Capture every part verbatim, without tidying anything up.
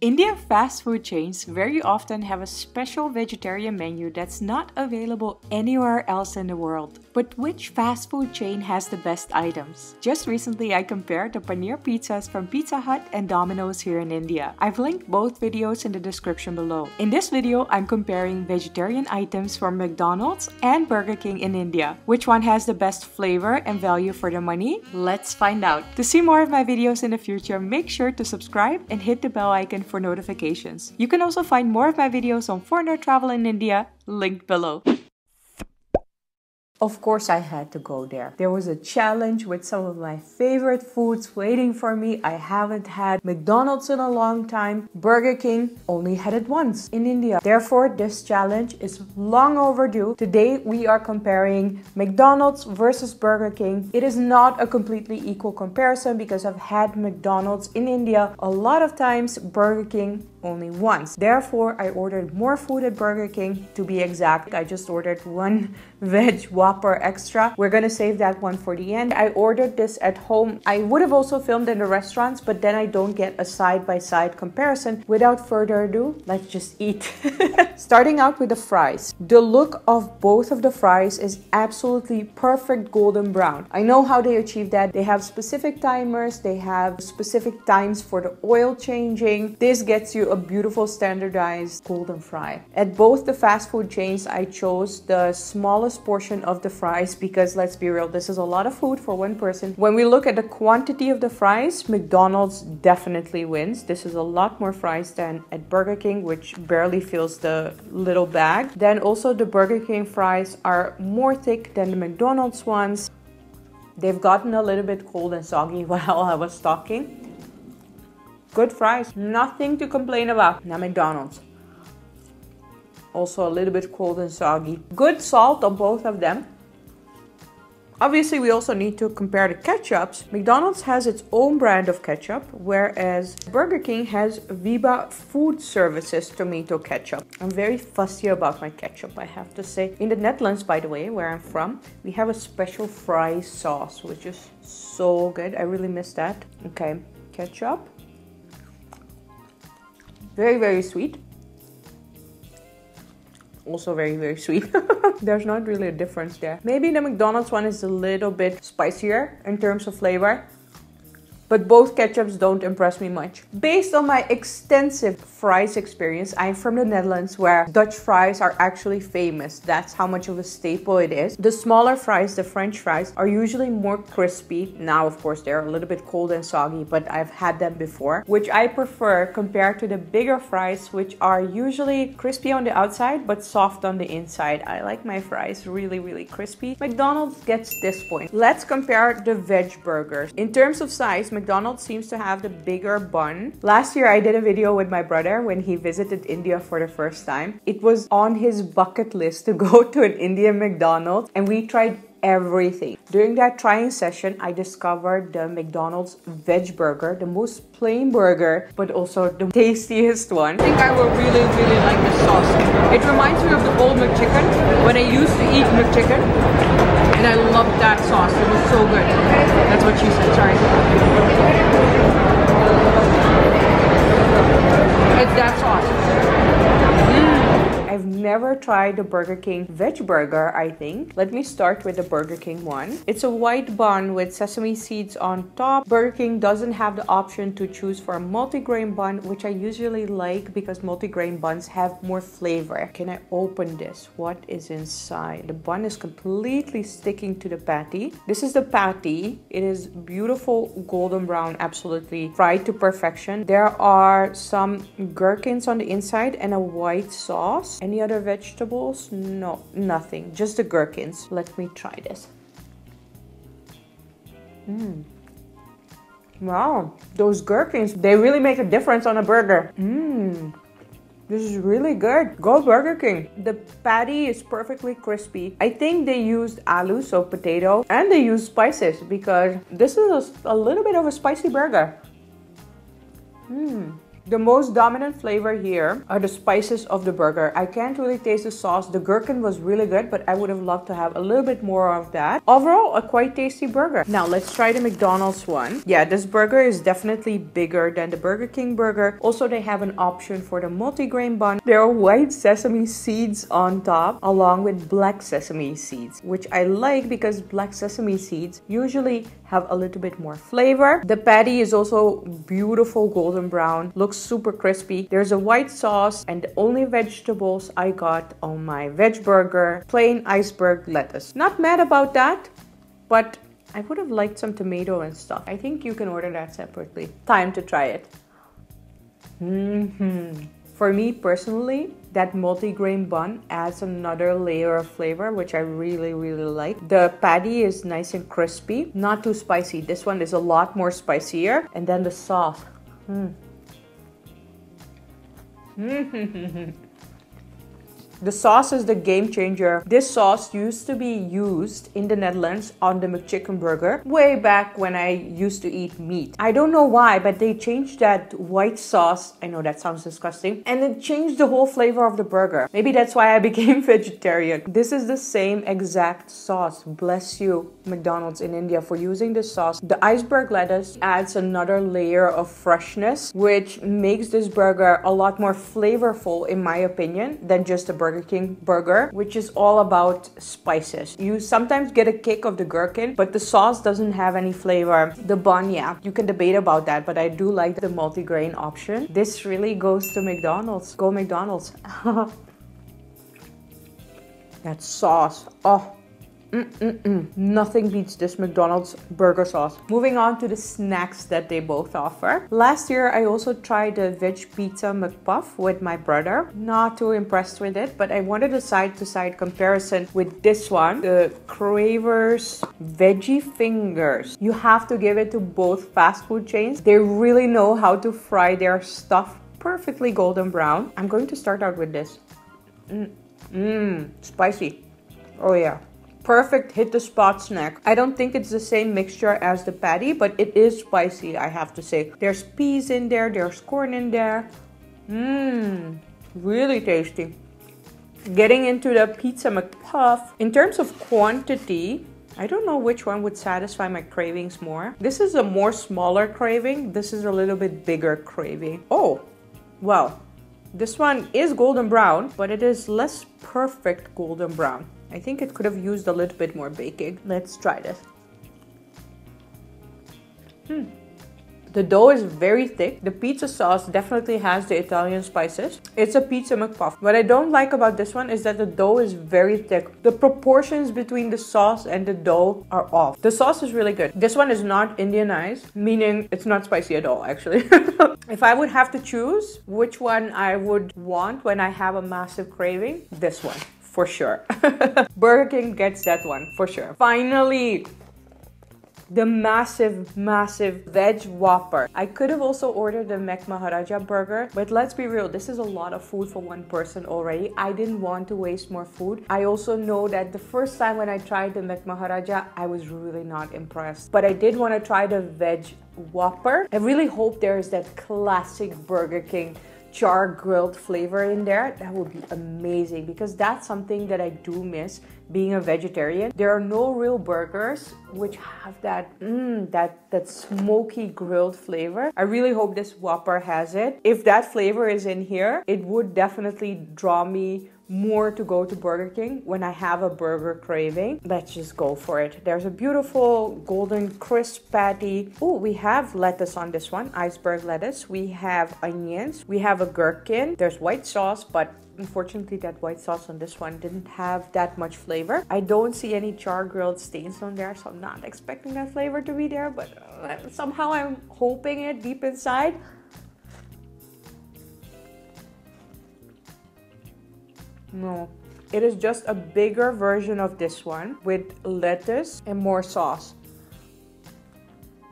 Indian fast food chains very often have a special vegetarian menu that's not available anywhere else in the world. But which fast food chain has the best items? Just recently I compared the paneer pizzas from Pizza Hut and Domino's here in India. I've linked both videos in the description below. In this video I'm comparing vegetarian items from McDonald's and Burger King in India. Which one has the best flavor and value for the money? Let's find out! To see more of my videos in the future, make sure to subscribe and hit the bell icon for notifications. You can also find more of my videos on foreigner travel in India, linked below. Of course I had to go there. There was a challenge with some of my favorite foods waiting for me. I haven't had McDonald's in a long time. Burger King only had it once in India. Therefore, this challenge is long overdue. Today we are comparing McDonald's versus Burger King. It is not a completely equal comparison because I've had McDonald's in India a lot of times, Burger King only once. Therefore, I ordered more food at Burger King. To be exact, I just ordered one veg whopper. Whopper extra. We're gonna save that one for the end. I ordered this at home. I would have also filmed in the restaurants, but then I don't get a side-by-side comparison. Without further ado, let's just eat. Starting out with the fries. The look of both of the fries is absolutely perfect golden brown. I know how they achieve that. They have specific timers. They have specific times for the oil changing. This gets you a beautiful standardized golden fry. At both the fast food chains, I chose the smallest portion of the fries because, let's be real, this is a lot of food for one person. When we look at the quantity of the fries, McDonald's definitely wins. This is a lot more fries than at Burger King, which barely fills the little bag. Then also the Burger King fries are more thick than the McDonald's ones. They've gotten a little bit cold and soggy while I was talking. Good fries, nothing to complain about. Now McDonald's. Also a little bit cold and soggy. Good salt on both of them. Obviously, we also need to compare the ketchups. McDonald's has its own brand of ketchup, whereas Burger King has Viva Food Services tomato ketchup. I'm very fussy about my ketchup, I have to say. In the Netherlands, by the way, where I'm from, we have a special fry sauce, which is so good. I really miss that. Okay, ketchup. Very, very sweet. Also very, very sweet. There's not really a difference there. Maybe the McDonald's one is a little bit spicier in terms of flavor, but both ketchups don't impress me much. Based on my extensive fries experience, I'm from the Netherlands where Dutch fries are actually famous. That's how much of a staple it is. The smaller fries, the French fries, are usually more crispy. Now, of course, they're a little bit cold and soggy, but I've had them before, which I prefer compared to the bigger fries, which are usually crispy on the outside, but soft on the inside. I like my fries really, really crispy. McDonald's gets this point. Let's compare the veg burgers. In terms of size, McDonald's seems to have the bigger bun. Last year I did a video with my brother when he visited India for the first time. It was on his bucket list to go to an Indian McDonald's, and we tried everything. During that trying session, I discovered the McDonald's veg burger, the most plain burger, but also the tastiest one. I think I will really, really like the sauce. It reminds me of the old McChicken, when I used to eat McChicken, and I loved that sauce. It was so good. That's what she said, sorry. It's that sauce. Mm. I've never tried the Burger King veg burger, I think. Let me start with the Burger King one. It's a white bun with sesame seeds on top. Burger King doesn't have the option to choose for a multigrain bun, which I usually like because multigrain buns have more flavor. Can I open this? What is inside? The bun is completely sticking to the patty. This is the patty. It is beautiful golden brown, absolutely fried to perfection. There are some gherkins on the inside and a white sauce. Any other vegetables? No, nothing. Just the gherkins. Let me try this. Mm. Wow, those gherkins, they really make a difference on a burger. Mm. This is really good. Go Burger King. The patty is perfectly crispy. I think they used aloo, so potato, and they used spices because this is a, a little bit of a spicy burger. Mm. The most dominant flavor here are the spices of the burger. I can't really taste the sauce. The gherkin was really good, but I would have loved to have a little bit more of that. Overall, a quite tasty burger. Now let's try the McDonald's one. Yeah, this burger is definitely bigger than the Burger King burger. Also, they have an option for the multigrain bun. There are white sesame seeds on top along with black sesame seeds, which I like because black sesame seeds usually have a little bit more flavor. The patty is also beautiful golden brown, looks super crispy. There's a white sauce, and the only vegetables I got on my veg burger, plain iceberg lettuce. Not mad about that, but I would have liked some tomato and stuff. I think you can order that separately. Time to try it. Mm-hmm. For me personally, that multigrain bun adds another layer of flavor, which I really, really like. The patty is nice and crispy, not too spicy. This one is a lot more spicier. And then the sauce. Mm. The sauce is the game changer. This sauce used to be used in the Netherlands on the McChicken burger way back when I used to eat meat. I don't know why, but they changed that white sauce. I know that sounds disgusting. And it changed the whole flavor of the burger. Maybe that's why I became vegetarian. This is the same exact sauce. Bless you, McDonald's in India, for using this sauce. The iceberg lettuce adds another layer of freshness, which makes this burger a lot more flavorful, in my opinion, than just a burger. Burger King burger, which is all about spices. You sometimes get a kick of the gherkin, but the sauce doesn't have any flavor. The bun, yeah, you can debate about that, but I do like the multi-grain option. This really goes to McDonald's. Go McDonald's. That sauce, oh. Mm-mm-mm. Nothing beats this McDonald's burger sauce. Moving on to the snacks that they both offer. Last year, I also tried the veg pizza McPuff with my brother. Not too impressed with it, but I wanted a side-to-side comparison with this one. The Cravers Veggie Fingers. You have to give it to both fast food chains. They really know how to fry their stuff perfectly golden brown. I'm going to start out with this. Mmm, spicy. Oh yeah. Perfect hit-the-spot snack. I don't think it's the same mixture as the patty, but it is spicy, I have to say. There's peas in there, there's corn in there. Mmm, really tasty. Getting into the pizza McPuff. In terms of quantity, I don't know which one would satisfy my cravings more. This is a more smaller craving. This is a little bit bigger craving. Oh, well, this one is golden brown, but it is less perfect golden brown. I think it could have used a little bit more baking. Let's try this. Hmm. The dough is very thick. The pizza sauce definitely has the Italian spices. It's a pizza McPuff. What I don't like about this one is that the dough is very thick. The proportions between the sauce and the dough are off. The sauce is really good. This one is not Indianized, meaning it's not spicy at all, actually. If I would have to choose which one I would want when I have a massive craving, this one. For sure. Burger King gets that one, for sure. Finally, the massive, massive veg whopper. I could have also ordered the Mac Maharaja burger, but let's be real, this is a lot of food for one person already. I didn't want to waste more food. I also know that the first time when I tried the Mac Maharaja, I was really not impressed. But I did want to try the veg whopper. I really hope there is that classic Burger King char grilled flavor in there. That would be amazing because that's something that I do miss being a vegetarian. There are no real burgers which have that mm, that that smoky grilled flavor. I really hope this Whopper has it. If that flavor is in here, it would definitely draw me more to go to Burger King when I have a burger craving. Let's just go for it. There's a beautiful golden crisp patty. Oh, we have lettuce on this one, iceberg lettuce. We have onions. We have a gherkin. There's white sauce, but unfortunately that white sauce on this one didn't have that much flavor. I don't see any char grilled stains on there, so I'm not expecting that flavor to be there, but uh, somehow I'm hoping it deep inside. No, it is just a bigger version of this one with lettuce and more sauce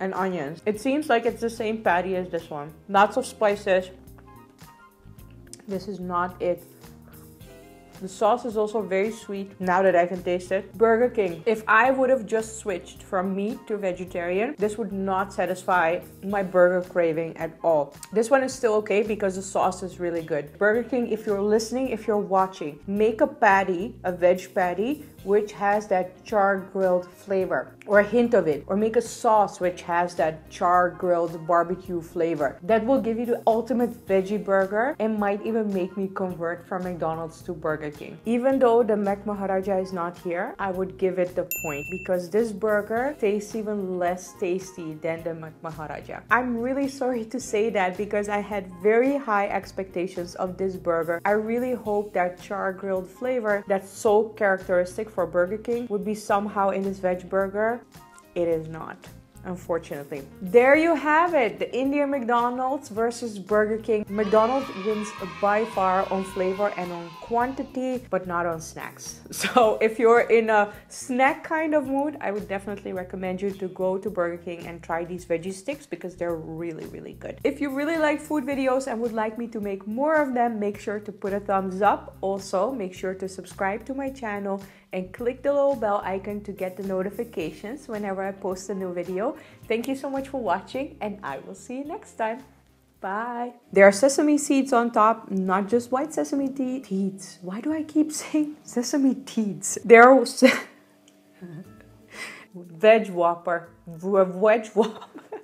and onions. It seems like it's the same patty as this one. Lots of spices. This is not it. The sauce is also very sweet, now that I can taste it. Burger King. If I would have just switched from meat to vegetarian, this would not satisfy my burger craving at all. This one is still okay because the sauce is really good. Burger King, if you're listening, if you're watching, make a patty, a veg patty, which has that char-grilled flavor, or a hint of it, or make a sauce which has that char-grilled barbecue flavor. That will give you the ultimate veggie burger and might even make me convert from McDonald's to Burger King. Even though the Mac Maharaja is not here, I would give it the point because this burger tastes even less tasty than the Mac Maharaja. I'm really sorry to say that because I had very high expectations of this burger. I really hope that char-grilled flavor that's so characteristic for Burger King would be somehow in this veg burger. It is not, unfortunately. There you have it, the Indian McDonald's versus Burger King. McDonald's wins by far on flavor and on quantity, but not on snacks. So if you're in a snack kind of mood, I would definitely recommend you to go to Burger King and try these veggie sticks because they're really, really good. If you really like food videos and would like me to make more of them, make sure to put a thumbs up. Also, make sure to subscribe to my channel and click the little bell icon to get the notifications whenever I post a new video. Thank you so much for watching, and I will see you next time. Bye. There are sesame seeds on top, not just white sesame seeds. Why do I keep saying sesame seeds? There are se veg whopper, veg whopper.